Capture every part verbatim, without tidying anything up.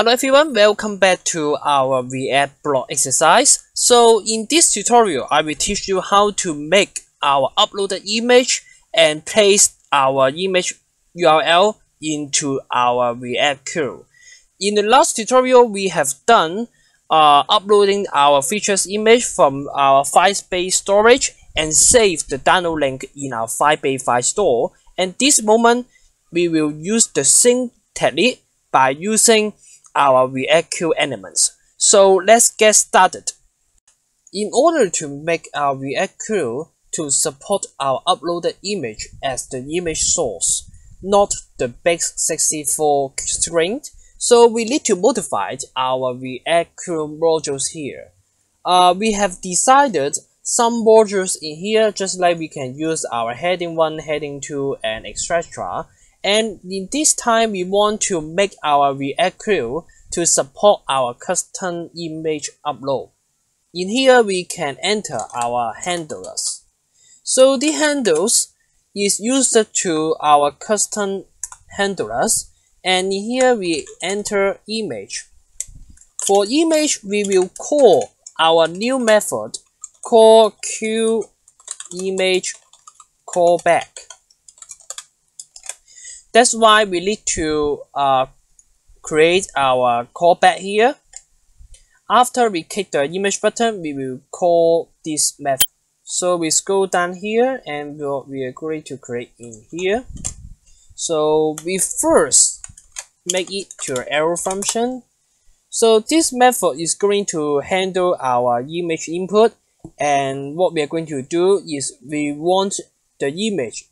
Hello everyone, welcome back to our React blog exercise. So in this tutorial, I will teach you how to make our uploaded image and place our image U R L into our React queue. In the last tutorial, we have done uh, uploading our features image from our Firebase storage and save the download link in our Firebase file store. And this moment, we will use the sync technique by using our React Queue elements. So let's get started. In order to make our React Queue to support our uploaded image as the image source, not the base sixty-four string, so we need to modify our React Queue modules here. Uh, we have decided some modules in here, just like we can use our heading one, heading two, and et cetera. And in this time, we want to make our React Queue to support our custom image upload. In here, we can enter our handlers. So the handles is used to our custom handlers. And in here, we enter image. For image, we will call our new method called Queue Image Callback. That's why we need to uh, create our callback here. After we click the image button, we will call this method. So we scroll down here and we'll, we are going to create in here. So we first make it to an arrow function. So this method is going to handle our image input. And what we are going to do is we want the image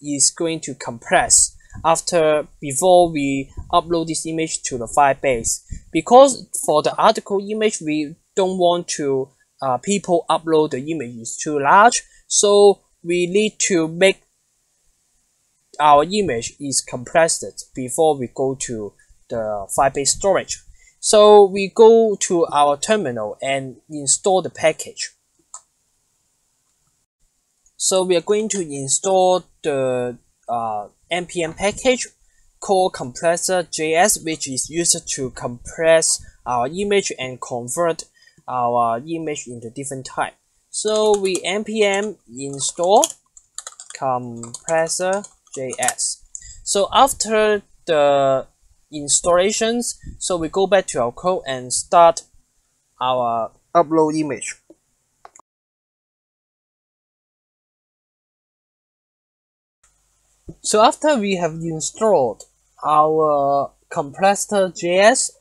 is going to compress after before we upload this image to the Firebase, because for the article image we don't want to uh, people upload the image is too large, so we need to make our image is compressed before we go to the Firebase storage. So we go to our terminal and install the package. So we are going to install the uh, N P M package called Compressor dot J S, which is used to compress our image and convert our image into different type. So we N P M install Compressor dot J S. So after the installations, so we go back to our code and start our upload image. So after we have installed our Compressor dot J S,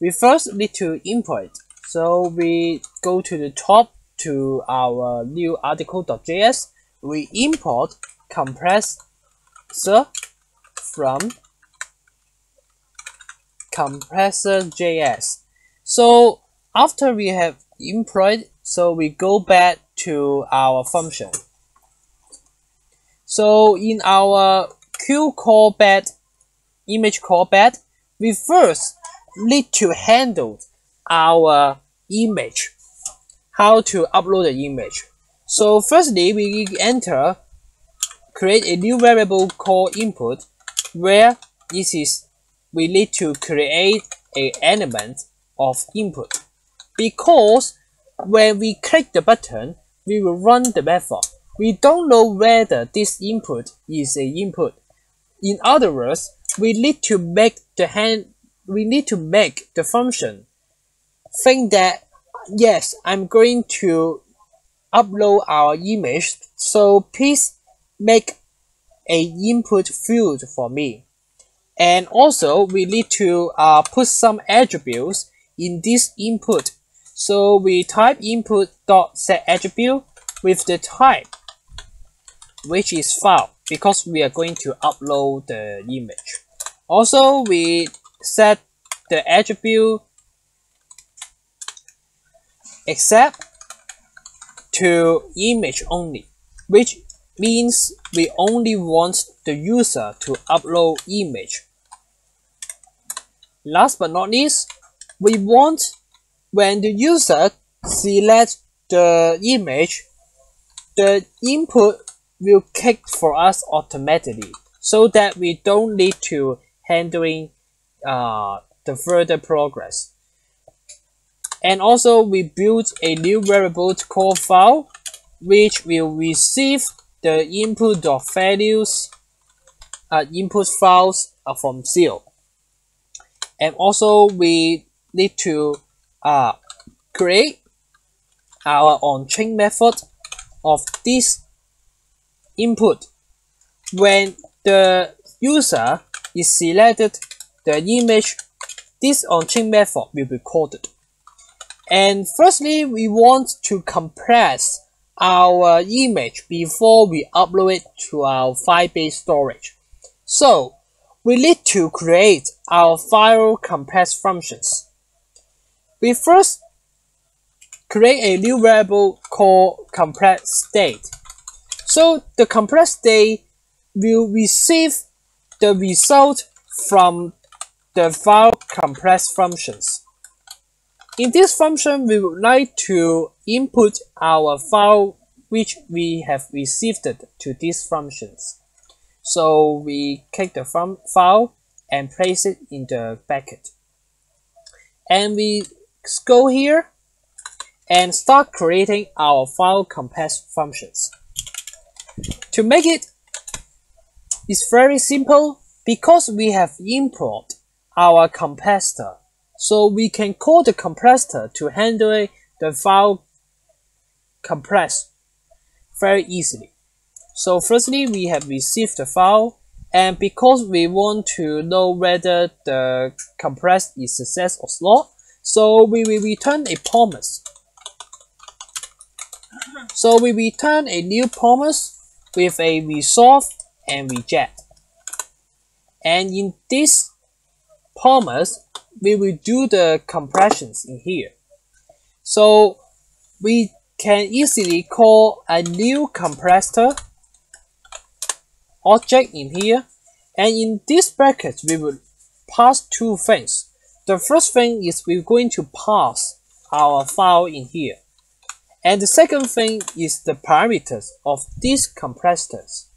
we first need to import. So we go to the top to our new article dot J S. We import compressor from Compressor dot J S. So after we have imported, so we go back to our function. So in our queue callback, image callback, we first need to handle our image, how to upload the image. So firstly, we enter, create a new variable called input, where this is, we need to create an element of input, because when we click the button, we will run the method. We don't know whether this input is an input. In other words, we need to make the hand we need to make the function think that yes, I'm going to upload our image, so please make an input field for me. And also we need to uh, put some attributes in this input. So we type input dot set attribute with the type, which is file, because we are going to upload the image. Also, we set the attribute except to image only, which means we only want the user to upload image. Last but not least, we want when the user selects the image, the input will kick for us automatically, so that we don't need to handling uh, the further progress. And also we built a new variable called file, which will receive the input of values, uh, input files uh, from zero. And also we need to uh, create our onChain method of this input. When the user is selected the image, this onChain method will be called. And firstly, we want to compress our image before we upload it to our Firebase storage. So we need to create our file compress functions. We first create a new variable called compress state. So the compress state will receive the result from the file compress functions. In this function, we would like to input our file which we have received to these functions. So we click the file and place it in the bucket. And we go here and start creating our file compress functions. To make it, it's very simple because we have imported our compressor. So we can call the compressor to handle the file compress very easily. So firstly, we have received the file, and because we want to know whether the compress is success or not, so we will return a promise. So we return a new promise with a resolve and reject. And in this promise, we will do the compressions in here. So we can easily call a new compressor object in here. And in this bracket, we will pass two things. The first thing is we're going to pass our file in here. And the second thing is the parameters of these compressors.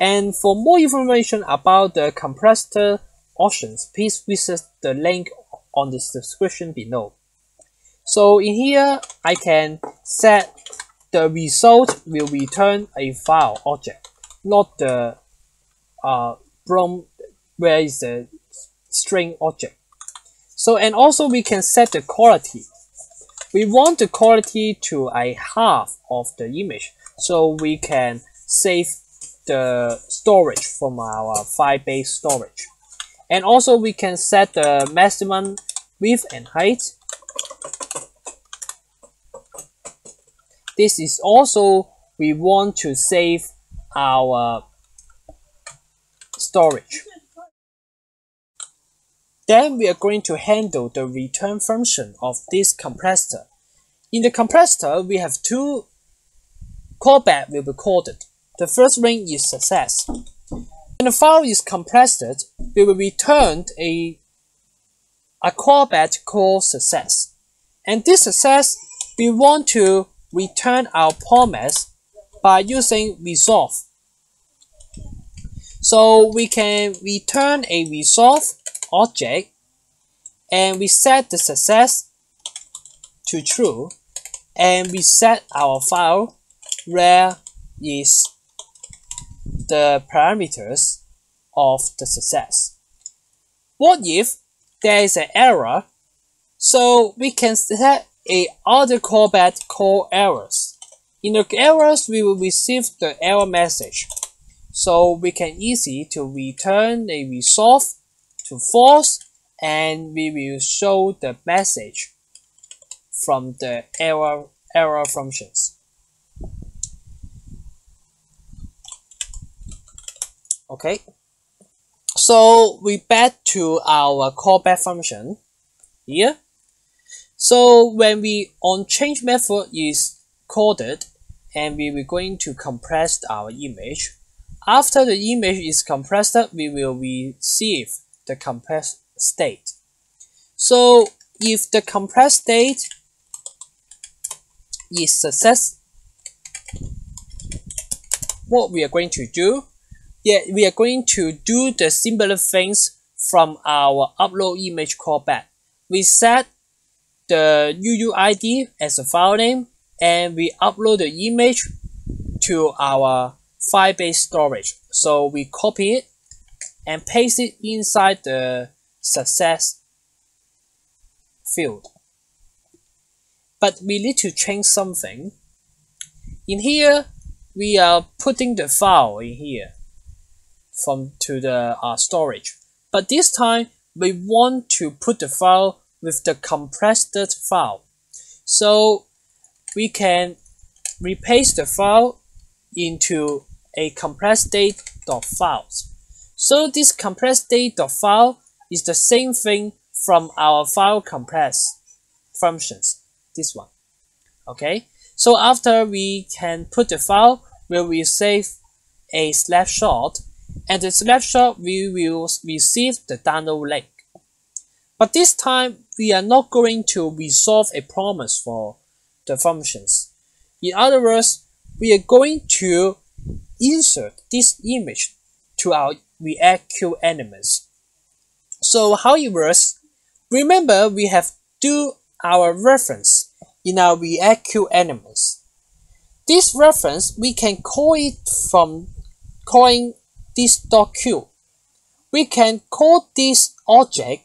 And for more information about the compressor options, please visit the link on the description below. So in here, I can set the result will return a file object, not the uh, from where is the string object. So, and also we can set the quality. We want the quality to a half of the image, so we can save the storage from our Firebase storage. And also we can set the maximum width and height. This is also we want to save our storage. Then we are going to handle the return function of this compressor. In the compressor, we have two callbacks will be called. The first one is success. When the file is compressed, we will return a, a callback called success. And this success, we want to return our promise by using resolve. So we can return a resolve object, and we set the success to true, and we set our file where is the parameters of the success. What if there is an error? So we can set a other callback called errors. In the errors, we will receive the error message. So we can easy to return a resolve to false, and we will show the message from the error error functions. Okay, so we back to our callback function here. So when we onChange method is called, and we will going to compress our image. After the image is compressed, we will receive the compressed state. So if the compressed state is success, what we are going to do? Yeah, we are going to do the similar things from our upload image callback. We set the U U I D as a file name, and we upload the image to our Firebase storage. So we copy it and paste it inside the success field. But we need to change something. In here, we are putting the file in here from to the uh, storage. But this time, we want to put the file with the compressed file. So we can replace the file into a compressed state.files. So this compressed state.file is the same thing from our file compress functions, this one. Okay, so after we can put the file where we save a snapshot, and the snapshot we will receive the download link. But this time we are not going to resolve a promise for the functions. In other words, we are going to insert this image to our React Queue elements. So how it works? Remember, we have do our reference in our React Queue elements. This reference we can call it from calling this dot queue. We can call this object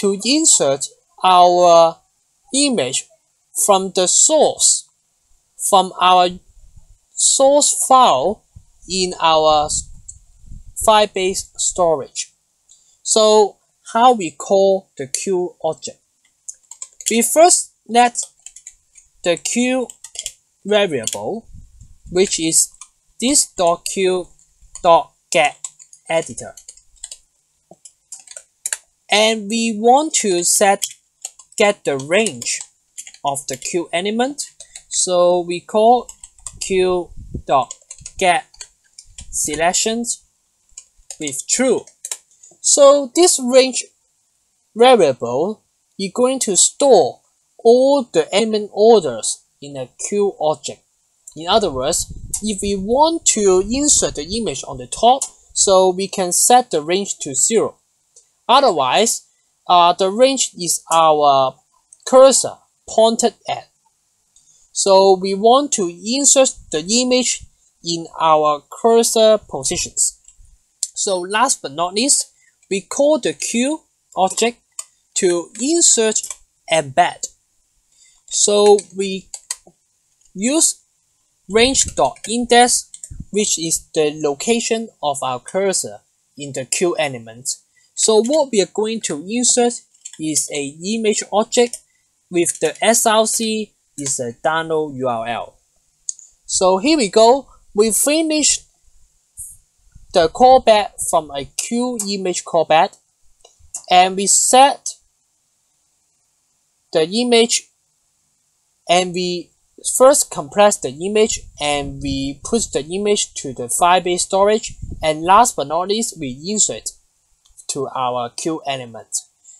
to insert our image from the source, from our source file in our Firebase storage. So how we call the queue object? We first let the queue variable, which is this dot queue dot get editor, and we want to set get the range of the queue element. So we call queue dot get selections with true. So this range variable is going to store all the element orders in a queue object. In other words, if we want to insert the image on the top, so we can set the range to zero. Otherwise, uh, the range is our cursor pointed at. So we want to insert the image in our cursor positions. So last but not least, we call the queue object to insert embed. So we use range.index, which is the location of our cursor in the queue element. So what we are going to insert is a image object with the S R C is a download U R L. So here we go. We finished the callback from a queue image callback, and we set the image, and we first compress the image, and we push the image to the Firebase storage, and last but not least, we insert to our queue element.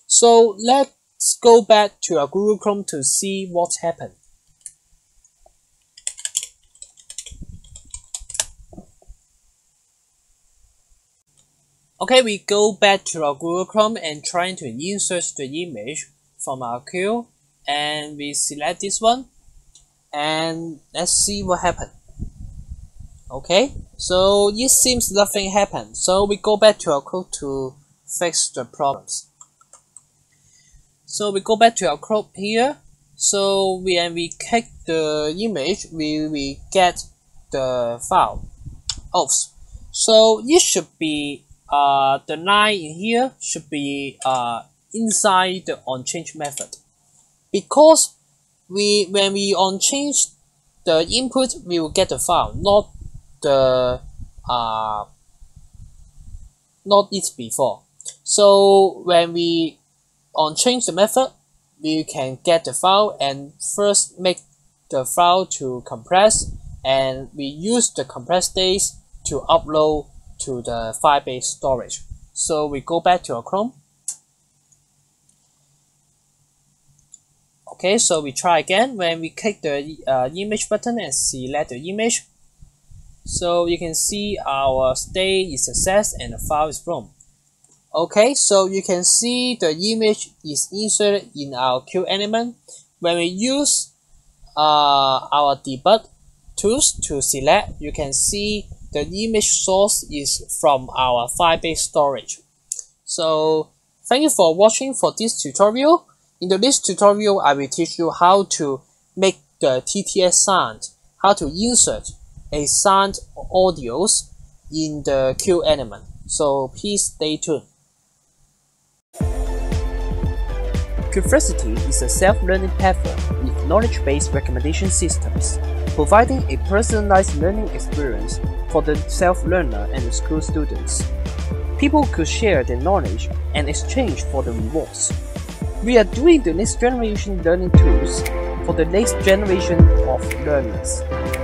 So let's go back to our Google Chrome to see what happened. Okay, we go back to our Google Chrome and trying to insert the image from our queue, and we select this one, and let's see what happened. Okay, so it seems nothing happened. So we go back to our code to fix the problems. So we go back to our code here. So when we click the image, we will get the file. Oops. So it should be uh the line in here should be uh inside the onChange method, because we when we onChange the input, we will get the file, not the uh not it before. So when we onChange the method, we can get the file, and first make the file to compress, and we use the compress states to upload to the Firebase storage. So we go back to our Chrome. Okay, so we try again. When we click the uh, image button and select the image, so you can see our state is accessed and the file is blown. Okay, so you can see the image is inserted in our queue element. When we use uh, our debug tools to select, you can see the image source is from our Firebase storage. So thank you for watching for this tutorial. In the next tutorial, I will teach you how to make the T T S sound, how to insert a sound audios in the queue element. So please stay tuned. Qversity is a self-learning platform with knowledge-based recommendation systems, providing a personalized learning experience for the self-learner and the school students. People could share their knowledge and exchange for the rewards. We are doing the next generation learning tools for the next generation of learners.